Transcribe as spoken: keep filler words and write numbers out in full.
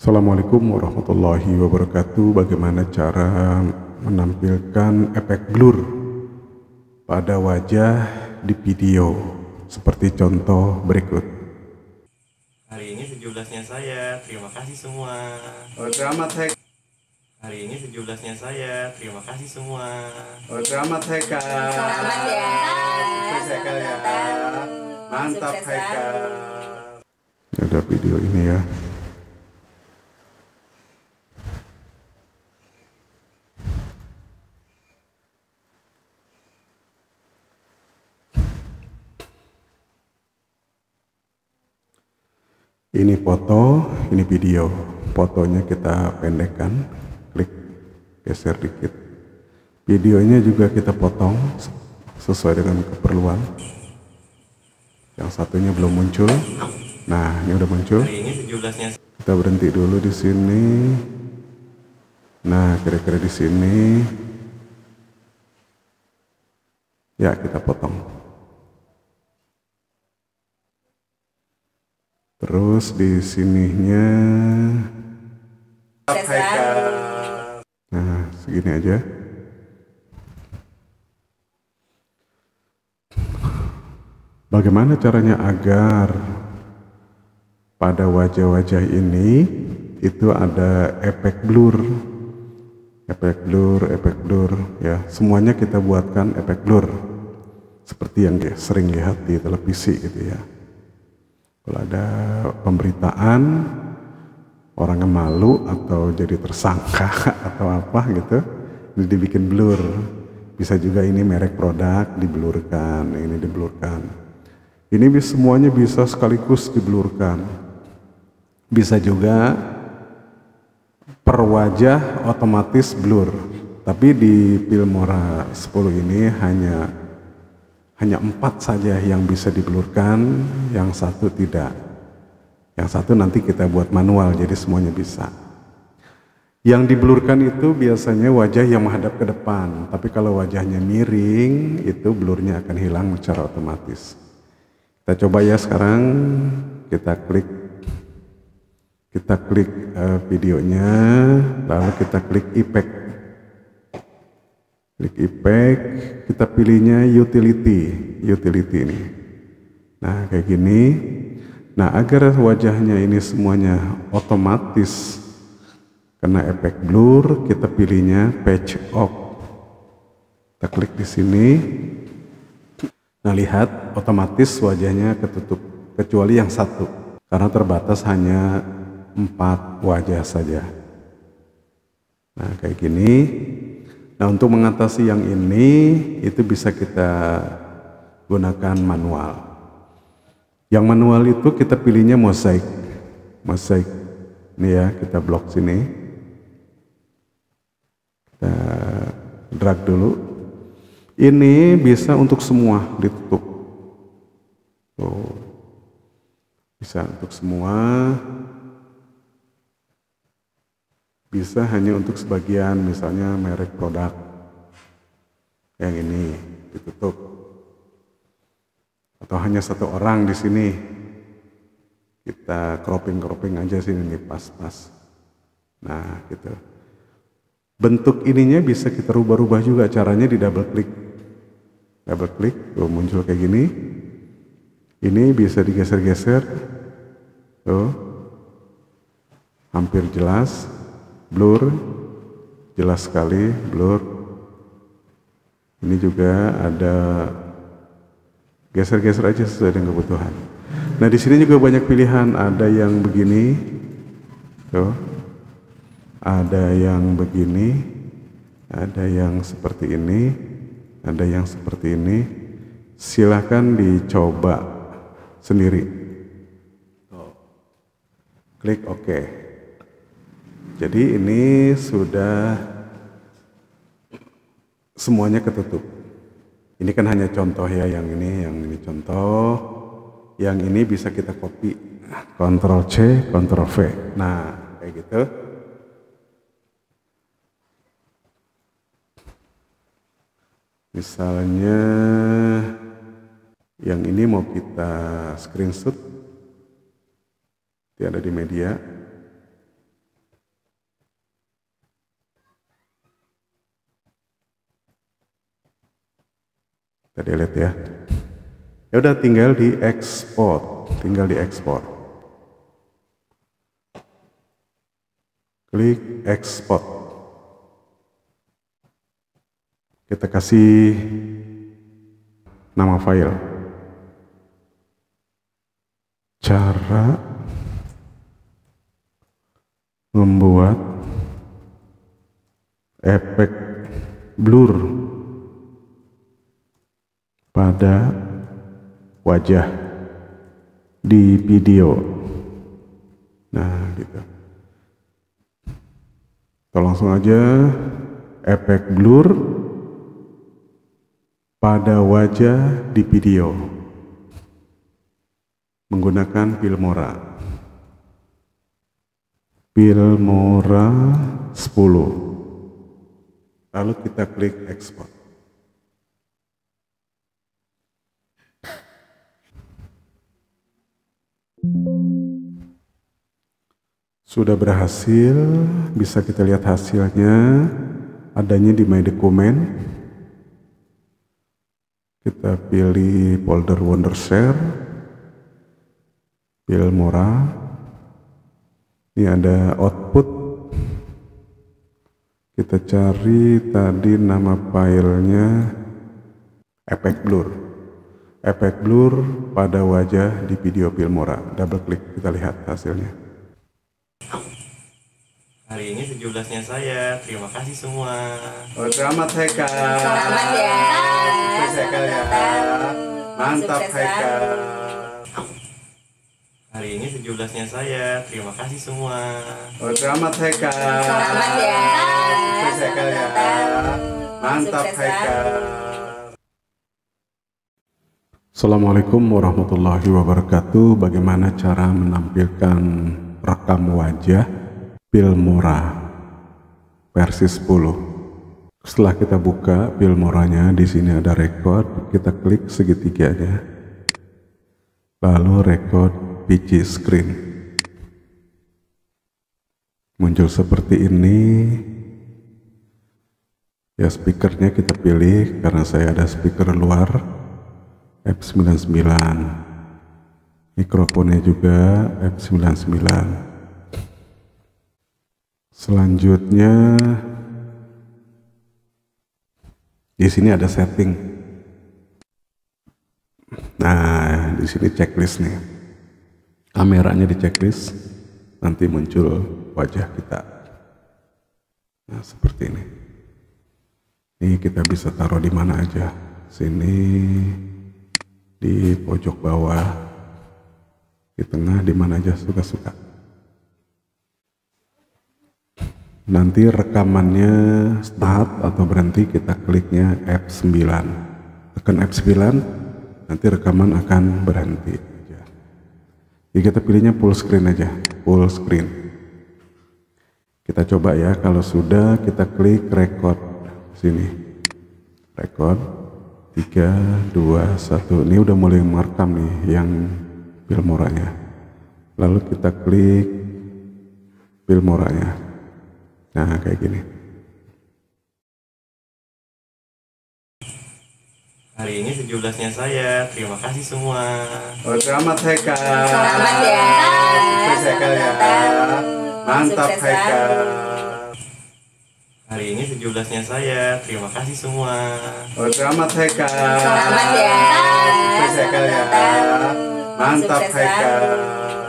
Assalamualaikum warahmatullahi wabarakatuh. Bagaimana cara menampilkan efek blur pada wajah di video seperti contoh berikut. Hari ini tujuh belasnya saya, terima kasih semua. Oke amat Hek. Hari ini tujuh belasnya saya, terima kasih semua. Oke amat Heka. Selamat ya. Sukses Heka ya. Mantap Heka. Ada video ini ya. Ini foto, ini video. Fotonya kita pendekkan, klik geser dikit. Videonya juga kita potong sesuai dengan keperluan. Yang satunya belum muncul. Nah, ini udah muncul. Kita berhenti dulu di sini. Nah, kira-kira di sini. Ya, kita potong. Terus di sininya, nah segini aja. Bagaimana caranya agar pada wajah-wajah ini itu ada efek blur, efek blur, efek blur, ya semuanya kita buatkan efek blur seperti yang sering lihat di televisi gitu ya. Kalau ada pemberitaan orangnya malu atau jadi tersangka atau apa gitu, ini dibikin blur. Bisa juga ini merek produk diblurkan, ini diblurkan. Ini semuanya bisa sekaligus diblurkan. Bisa juga per wajah otomatis blur. Tapi di Filmora sepuluh ini hanya Hanya empat saja yang bisa diblurkan, yang satu tidak. Yang satu nanti kita buat manual, jadi semuanya bisa. Yang diblurkan itu biasanya wajah yang menghadap ke depan, tapi kalau wajahnya miring, itu blurnya akan hilang secara otomatis. Kita coba ya sekarang, kita klik, kita klik uh, videonya, lalu kita klik efek. Klik efek, kita pilihnya utility, utility ini. Nah kayak gini. Nah agar wajahnya ini semuanya otomatis kena efek blur, kita pilihnya patch off. Kita klik di sini. Nah lihat, otomatis wajahnya ketutup, kecuali yang satu, karena terbatas hanya empat wajah saja. Nah kayak gini. Nah untuk mengatasi yang ini, itu bisa kita gunakan manual. Yang manual itu kita pilihnya mosaik. Mosaik. Ini ya, kita blok sini. Kita drag dulu. Ini bisa untuk semua ditutup. Tuh. Bisa untuk semua. Bisa hanya untuk sebagian, misalnya merek produk yang ini ditutup, atau hanya satu orang di sini. Kita cropping-cropping aja sini nih, pas-pas. Nah gitu. Bentuk ininya bisa kita rubah-rubah juga. Caranya di double click, double click, tuh muncul kayak gini. Ini bisa digeser-geser, tuh, hampir jelas. Blur, jelas sekali blur. Ini juga ada geser-geser aja sesuai dengan kebutuhan. Nah di sini juga banyak pilihan, ada yang begini, tuh, ada yang begini, ada yang seperti ini, ada yang seperti ini. Silahkan dicoba sendiri. Klik OK. Jadi ini sudah semuanya ketutup. Ini kan hanya contoh ya, yang ini, yang ini contoh. Yang ini bisa kita copy, Ctrl C, Ctrl V. Nah, kayak gitu. Misalnya yang ini mau kita screenshot. Dia ada di media. Kita delete ya. Ya udah, tinggal di export, tinggal di export. Klik export. Kita kasih nama file. Cara membuat efek blur pada wajah di video. Nah, gitu. Kita langsung aja efek blur pada wajah di video menggunakan Filmora. Filmora sepuluh. Lalu kita klik export. Sudah berhasil, bisa kita lihat hasilnya adanya di My Dokumen. Kita pilih folder Wondershare, Filmora. Ini ada output. Kita cari tadi nama filenya efek blur. Efek blur pada wajah di video Filmora. Double klik, kita lihat hasilnya. Hari ini tujuh belasnya saya, terima kasih semua. Oh, selamat Heka. Selamat ya. Sukses Heka ya. Mantap Heka. Hari ini tujuh belasnya saya, terima kasih semua. Oh, selamat Heka. Selamat ya. Sukses Heka ya. Mantap Heka. Assalamualaikum warahmatullahi wabarakatuh. Bagaimana cara menampilkan rekam wajah Filmora versi sepuluh. Setelah kita buka Filmoranya, di sini ada record, kita klik segitiganya. Lalu record P C screen. Muncul seperti ini. Ya, speakernya kita pilih karena saya ada speaker luar F sembilan puluh sembilan. Mikrofonnya juga F sembilan puluh sembilan. Selanjutnya di sini ada setting. Nah, di sini checklist nih. Kameranya di checklist, nanti muncul wajah kita. Nah, seperti ini. Ini kita bisa taruh di mana aja. Sini, di pojok bawah, di tengah, di mana aja suka-suka. Nanti rekamannya start atau berhenti, kita kliknya F sembilan. Tekan F sembilan, nanti rekaman akan berhenti. Jadi kita pilihnya full screen aja, full screen. Kita coba ya, kalau sudah kita klik record. Sini, record, tiga, dua, satu. Ini udah mulai merekam nih yang Filmoranya. Lalu kita klik Filmoranya. Nah, kayak gini. Hari ini tujuh belasnya saya, terima kasih semua. Oh, selamat Heka. Selamat ya. Sukses Heka ya. Mantap Heka. Hari ini tujuh belasnya saya, terima kasih semua. Oh, selamat Heka. Selamat ya. Sukses Heka ya. Mantap Heka.